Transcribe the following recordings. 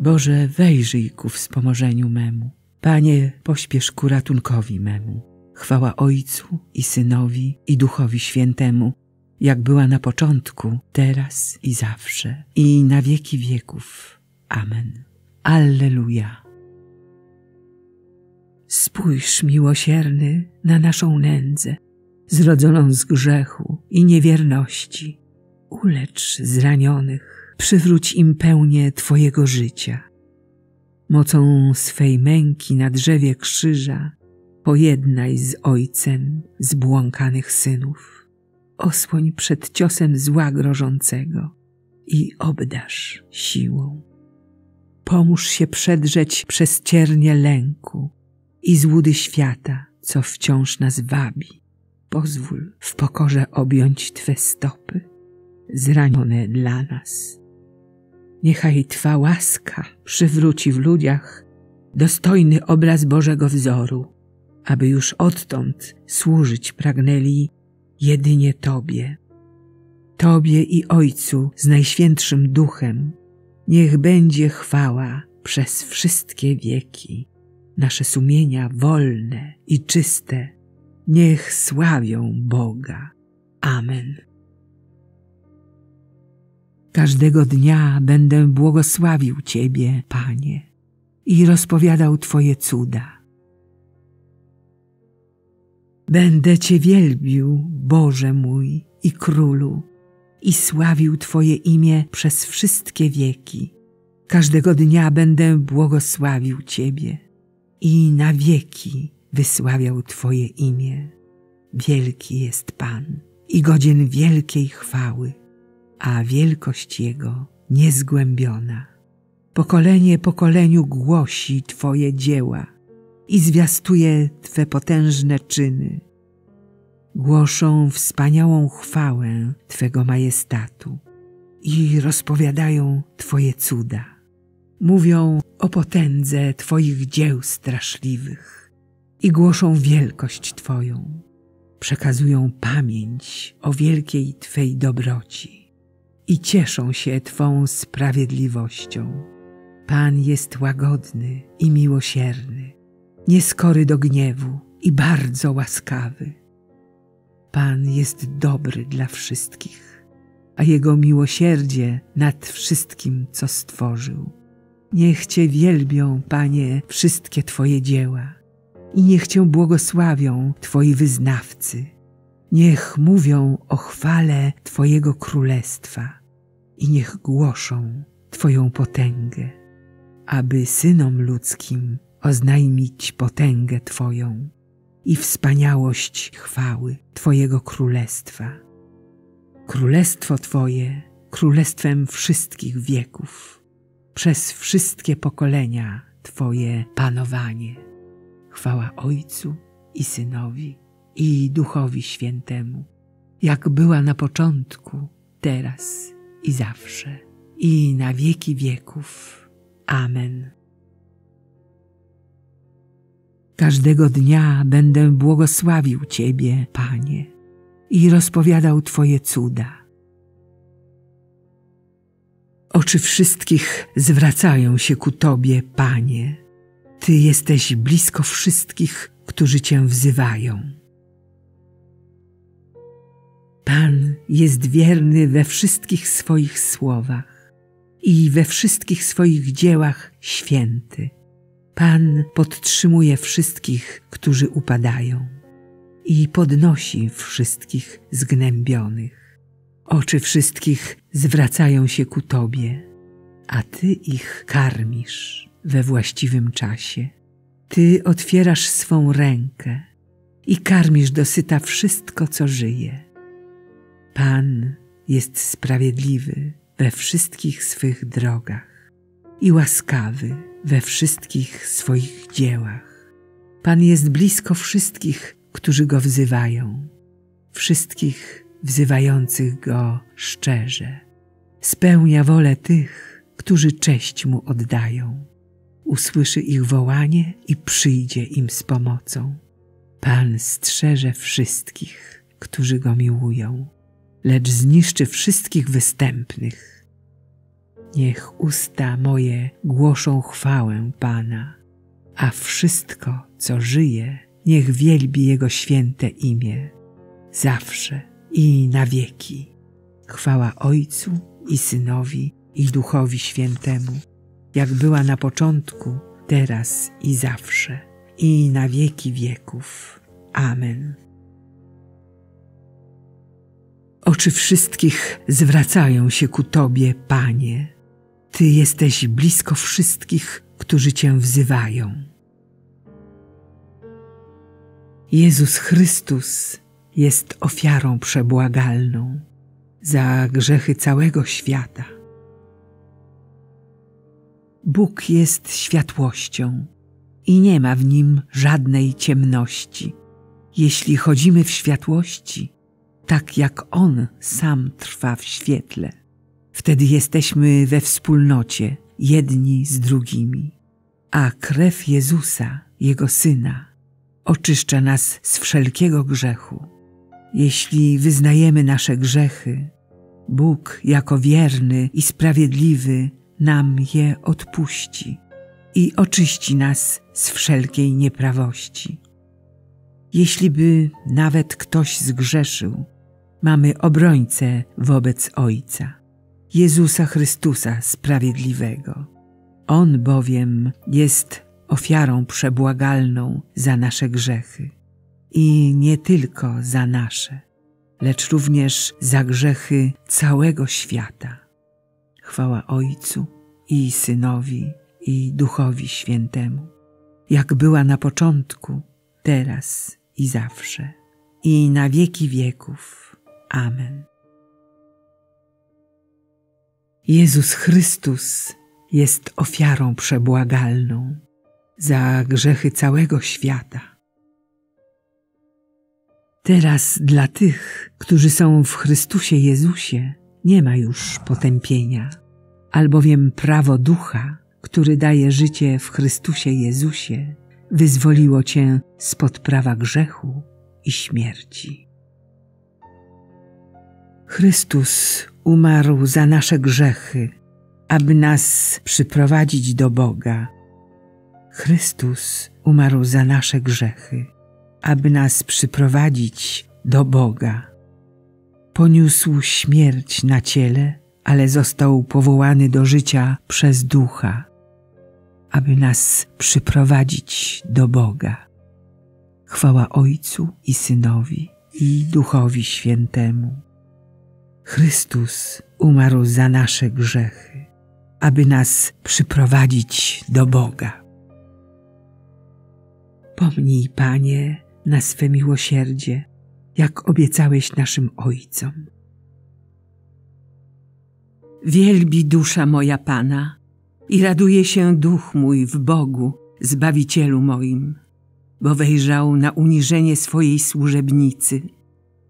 Boże, wejrzyj ku wspomożeniu memu. Panie, pośpiesz ku ratunkowi memu. Chwała Ojcu i Synowi i Duchowi Świętemu, jak była na początku, teraz i zawsze, i na wieki wieków. Amen. Alleluja. Spójrz, miłosierny, na naszą nędzę, zrodzoną z grzechu i niewierności. Ulecz zranionych, przywróć im pełnię Twojego życia. Mocą swej męki na drzewie krzyża pojednaj z Ojcem zbłąkanych synów. Osłoń przed ciosem zła grożącego i obdarz siłą. Pomóż się przedrzeć przez ciernie lęku i złudy świata, co wciąż nas wabi. Pozwól w pokorze objąć Twe stopy, zranione dla nas. Niechaj Twa łaska przywróci w ludziach dostojny obraz Bożego wzoru, aby już odtąd służyć pragnęli jedynie Tobie. Tobie i Ojcu z Najświętszym Duchem niech będzie chwała przez wszystkie wieki. Nasze sumienia wolne i czyste niech sławią Boga. Amen. Każdego dnia będę błogosławił Ciebie, Panie, i rozpowiadał Twoje cuda. Będę Cię wielbił, Boże mój i Królu, i sławił Twoje imię przez wszystkie wieki. Każdego dnia będę błogosławił Ciebie i na wieki wysławiał Twoje imię. Wielki jest Pan i godzien wielkiej chwały, a wielkość Jego niezgłębiona. Pokolenie pokoleniu głosi Twoje dzieła i zwiastuje Twe potężne czyny. Głoszą wspaniałą chwałę Twego majestatu i rozpowiadają Twoje cuda. Mówią o potędze Twoich dzieł straszliwych i głoszą wielkość Twoją. Przekazują pamięć o wielkiej Twej dobroci i cieszą się Twą sprawiedliwością. Pan jest łagodny i miłosierny, nieskory do gniewu i bardzo łaskawy. Pan jest dobry dla wszystkich, a Jego miłosierdzie nad wszystkim, co stworzył. Niech Cię wielbią, Panie, wszystkie Twoje dzieła i niech Cię błogosławią Twoi wyznawcy. Niech mówią o chwale Twojego królestwa i niech głoszą Twoją potęgę, aby synom ludzkim oznajmić potęgę Twoją i wspaniałość chwały Twojego królestwa. Królestwo Twoje królestwem wszystkich wieków, przez wszystkie pokolenia Twoje panowanie. Chwała Ojcu i Synowi i Duchowi Świętemu, jak była na początku, teraz i zawsze, i na wieki wieków. Amen. Każdego dnia będę błogosławił Ciebie, Panie, i rozpowiadał Twoje cuda. Oczy wszystkich zwracają się ku Tobie, Panie. Ty jesteś blisko wszystkich, którzy Cię wzywają. Pan jest wierny we wszystkich swoich słowach i we wszystkich swoich dziełach święty. Pan podtrzymuje wszystkich, którzy upadają, i podnosi wszystkich zgnębionych. Oczy wszystkich zwracają się ku Tobie, a Ty ich karmisz we właściwym czasie. Ty otwierasz swą rękę i karmisz dosyta wszystko, co żyje. Pan jest sprawiedliwy we wszystkich swych drogach i łaskawy we wszystkich swoich dziełach. Pan jest blisko wszystkich, którzy Go wzywają, wszystkich wzywających Go szczerze. Spełnia wolę tych, którzy cześć Mu oddają. Usłyszy ich wołanie i przyjdzie im z pomocą. Pan strzeże wszystkich, którzy Go miłują, lecz zniszczy wszystkich występnych. Niech usta moje głoszą chwałę Pana, a wszystko, co żyje, niech wielbi Jego święte imię, zawsze i na wieki. Chwała Ojcu i Synowi, i Duchowi Świętemu, jak była na początku, teraz i zawsze, i na wieki wieków. Amen. Oczy wszystkich zwracają się ku Tobie, Panie. Ty jesteś blisko wszystkich, którzy Cię wzywają. Jezus Chrystus jest ofiarą przebłagalną za grzechy całego świata. Bóg jest światłością i nie ma w Nim żadnej ciemności. Jeśli chodzimy w światłości, tak jak On sam trwa w świetle, wtedy jesteśmy we wspólnocie jedni z drugimi, a krew Jezusa, Jego Syna, oczyszcza nas z wszelkiego grzechu. Jeśli wyznajemy nasze grzechy, Bóg jako wierny i sprawiedliwy nam je odpuści i oczyści nas z wszelkiej nieprawości. Jeśli by nawet ktoś zgrzeszył, mamy obrońcę wobec Ojca, Jezusa Chrystusa Sprawiedliwego. On bowiem jest ofiarą przebłagalną za nasze grzechy i nie tylko za nasze, lecz również za grzechy całego świata. Chwała Ojcu i Synowi, i Duchowi Świętemu, jak była na początku, teraz i zawsze, i na wieki wieków. Amen. Jezus Chrystus jest ofiarą przebłagalną za grzechy całego świata. Teraz dla tych, którzy są w Chrystusie Jezusie, nie ma już potępienia, albowiem prawo Ducha, który daje życie w Chrystusie Jezusie, wyzwoliło Cię spod prawa grzechu i śmierci. Chrystus umarł za nasze grzechy, aby nas przyprowadzić do Boga. Chrystus umarł za nasze grzechy, aby nas przyprowadzić do Boga. Poniósł śmierć na ciele, ale został powołany do życia przez Ducha, aby nas przyprowadzić do Boga. Chwała Ojcu i Synowi, i Duchowi Świętemu. Chrystus umarł za nasze grzechy, aby nas przyprowadzić do Boga. Pomnij, Panie, na swe miłosierdzie, jak obiecałeś naszym ojcom. Wielbi dusza moja Pana i raduje się duch mój w Bogu, Zbawicielu moim, bo wejrzał na uniżenie swojej służebnicy.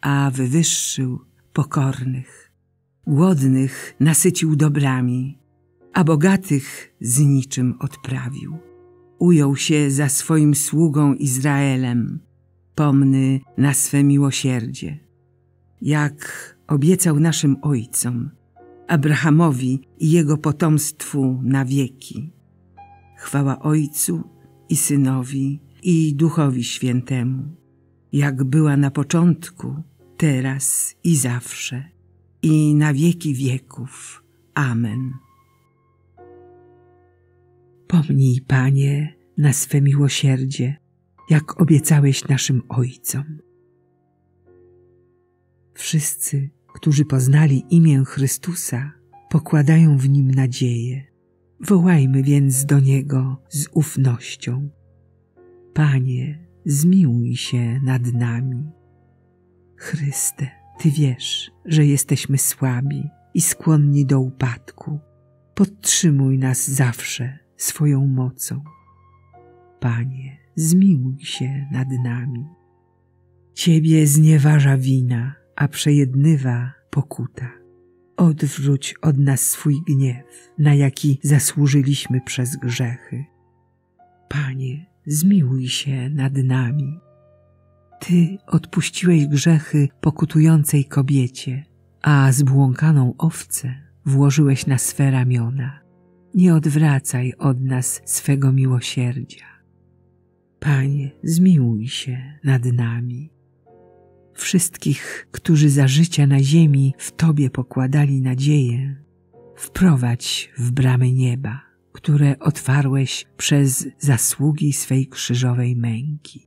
a wywyższył pokornych. Głodnych nasycił dobrami, a bogatych z niczym odprawił. Ujął się za swoim sługą Izraelem, pomny na swe miłosierdzie, jak obiecał naszym ojcom, Abrahamowi i jego potomstwu na wieki. Chwała Ojcu i Synowi, i Duchowi Świętemu, jak była na początku, teraz i zawsze, i na wieki wieków. Amen. Pomnij, Panie, na swe miłosierdzie, jak obiecałeś naszym ojcom. Wszyscy, którzy poznali imię Chrystusa, pokładają w Nim nadzieję. Wołajmy więc do Niego z ufnością. Panie, zmiłuj się nad nami. Chryste, Ty wiesz, że jesteśmy słabi i skłonni do upadku, podtrzymuj nas zawsze swoją mocą. Panie, zmiłuj się nad nami. Ciebie znieważa wina, a przejednywa pokuta. Odwróć od nas swój gniew, na jaki zasłużyliśmy przez grzechy. Panie, zmiłuj się nad nami. Ty odpuściłeś grzechy pokutującej kobiecie, a zbłąkaną owcę włożyłeś na swe ramiona. Nie odwracaj od nas swego miłosierdzia. Panie, zmiłuj się nad nami. Wszystkich, którzy za życia na ziemi w Tobie pokładali nadzieję, wprowadź w bramy nieba, które otwarłeś przez zasługi swej krzyżowej męki.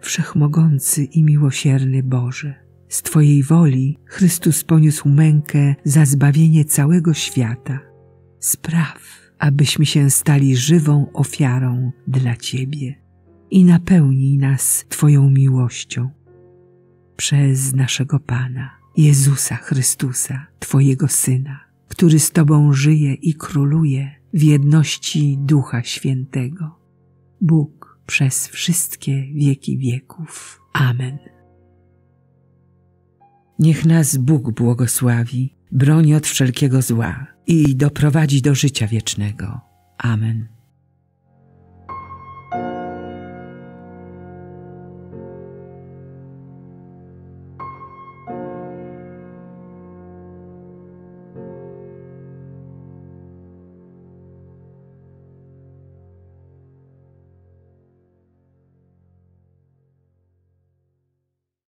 Wszechmogący i miłosierny Boże, z Twojej woli Chrystus poniósł mękę za zbawienie całego świata. Spraw, abyśmy się stali żywą ofiarą dla Ciebie i napełnij nas Twoją miłością. Przez naszego Pana, Jezusa Chrystusa, Twojego Syna, który z Tobą żyje i króluje w jedności Ducha Świętego. Bóg przez wszystkie wieki wieków. Amen. Niech nas Bóg błogosławi, broni od wszelkiego zła i doprowadzi do życia wiecznego. Amen.